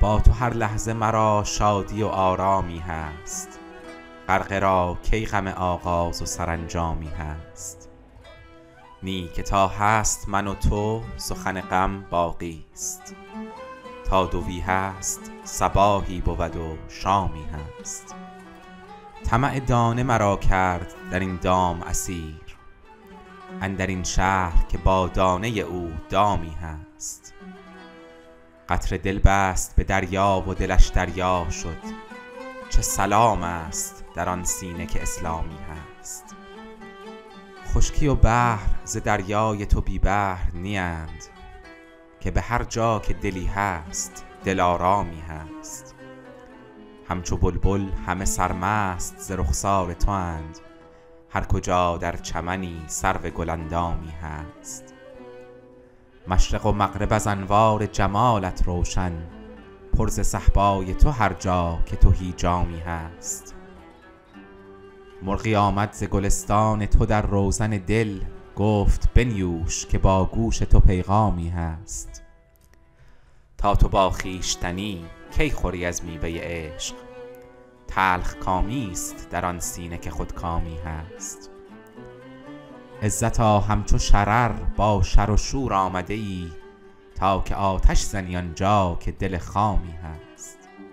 با تو هر لحظه مرا شادی و آرامی هست، غرقه را کی غم آغاز و سرانجامی هست. نی که تا هست من و تو سخن غم باقی است، تا دوی هست صباحی بود و شامی هست. طمع دانه مرا کرد در این دام اسیر، اندر این شهر که با دانه او دامی هست. قطره دل بست به دریا و دلش دریا شد، چه سلام است در آن سینه که اسلامی هست. خشکی و بحر ز دریای تو بی بحر نیند، که به هر جا که دلی هست دل آرامی هست. همچو بلبل همه سرمست ز رخسار تو اند، هر کجا در چمنی سرو گلندامی هست. مشرق و مغرب از انوار جمالت روشن، پر ز صهبای تو هر جا که تهی جامی هست. مرغی آمد ز گلستان تو در روزن دل، گفت بنیوش که با گوش تو پیغامی هست. تا تو با خویشتنی کی خوری از میوه عشق، تلخ کامیست در آن سینه که خودکامی هست. عزتا همچو شرر با شر و شور آمده ای، تا که آتش زنی آنجا که دل خامی هست.